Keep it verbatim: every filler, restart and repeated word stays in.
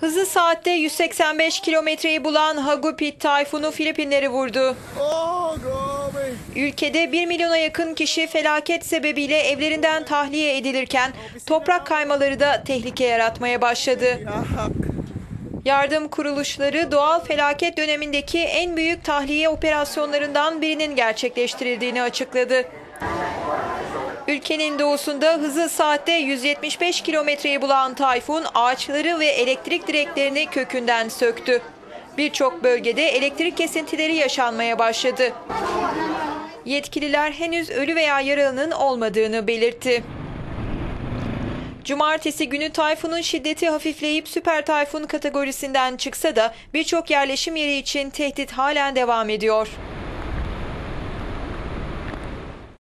Hızı saatte yüz seksen beş kilometreyi bulan Hagupit Tayfunu Filipinleri vurdu. Ülkede bir milyona yakın kişi felaket sebebiyle evlerinden tahliye edilirken toprak kaymaları da tehlike yaratmaya başladı. Yardım kuruluşları doğal felaket dönemindeki en büyük tahliye operasyonlarından birinin gerçekleştirildiğini açıkladı. Ülkenin doğusunda hızı saatte yüz yetmiş beş kilometreyi bulan tayfun ağaçları ve elektrik direklerini kökünden söktü. Birçok bölgede elektrik kesintileri yaşanmaya başladı. Yetkililer henüz ölü veya yaralının olmadığını belirtti. Cumartesi günü tayfunun şiddeti hafifleyip süper tayfun kategorisinden çıksa da birçok yerleşim yeri için tehdit halen devam ediyor.